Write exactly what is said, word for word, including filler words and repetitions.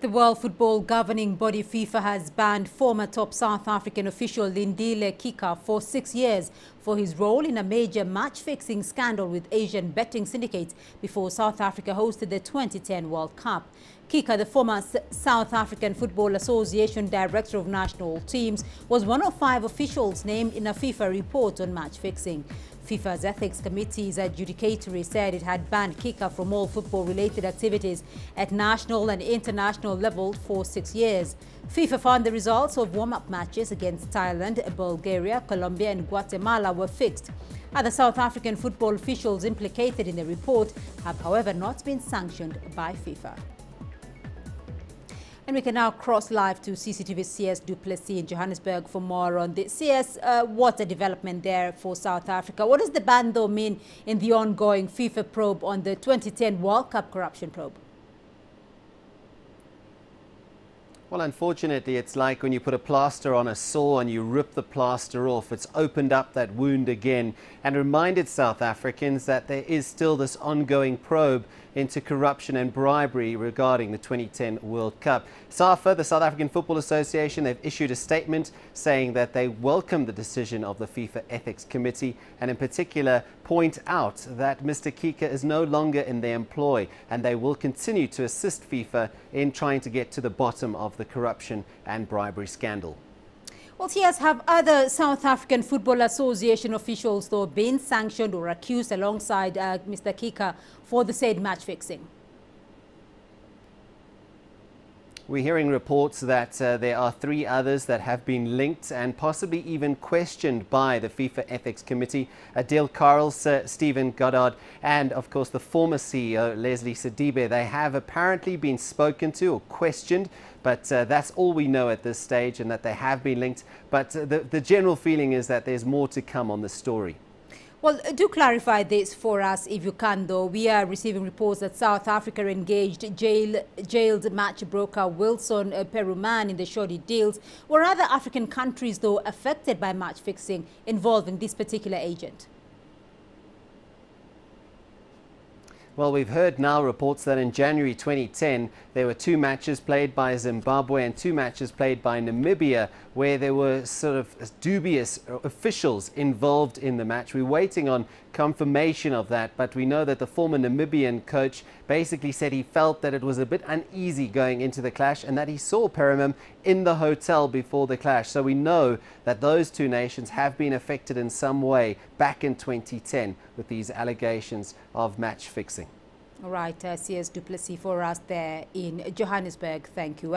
The World Football Governing Body FIFA has banned former top South African official Lindile Kika for six years for his role in a major match-fixing scandal with Asian betting syndicates before South Africa hosted the twenty ten World Cup. Kika, the former South African Football Association Director of National Teams, was one of five officials named in a FIFA report on match-fixing. FIFA's Ethics Committee's adjudicatory said it had banned Kika from all football-related activities at national and international level for six years. FIFA found the results of warm-up matches against Thailand, Bulgaria, Colombia and Guatemala were fixed. Other South African football officials implicated in the report have, however, not been sanctioned by FIFA. And we can now cross live to C C T V C S Duplessis in Johannesburg for more on this. C S, uh, what a development there for South Africa. What does the ban though mean in the ongoing FIFA probe on the twenty ten World Cup corruption probe? Well, unfortunately, it's like when you put a plaster on a sore and you rip the plaster off. It's opened up that wound again and reminded South Africans that there is still this ongoing probe into corruption and bribery regarding the twenty ten World Cup. SAFA, the South African Football Association, they've issued a statement saying that they welcome the decision of the FIFA Ethics Committee and in particular point out that Mister Kika is no longer in their employ and they will continue to assist FIFA in trying to get to the bottom of the corruption and bribery scandal. Well, T S, have other South African Football Association officials though been sanctioned or accused alongside uh, Mister Kika for the said match fixing? We're hearing reports that uh, there are three others that have been linked and possibly even questioned by the FIFA Ethics Committee. Adil Carls, uh, Stephen Goddard and of course the former C E O Leslie Sidibe. They have apparently been spoken to or questioned, but uh, that's all we know at this stage, and that they have been linked. But uh, the, the general feeling is that there's more to come on the story. Well, do clarify this for us if you can, though. We are receiving reports that South Africa engaged jail, jailed match broker Wilson Perumal in the shoddy deals. Were other African countries, though, affected by match fixing involving this particular agent? Well, we've heard now reports that in January twenty ten, there were two matches played by Zimbabwe and two matches played by Namibia, where there were sort of dubious officials involved in the match. We're waiting on confirmation of that, but we know that the former Namibian coach basically said he felt that it was a bit uneasy going into the clash and that he saw Perumal in the hotel before the clash. So we know that those two nations have been affected in some way back in twenty ten with these allegations of match fixing. All right, uh, C S Duplessis for us there in Johannesburg. Thank you.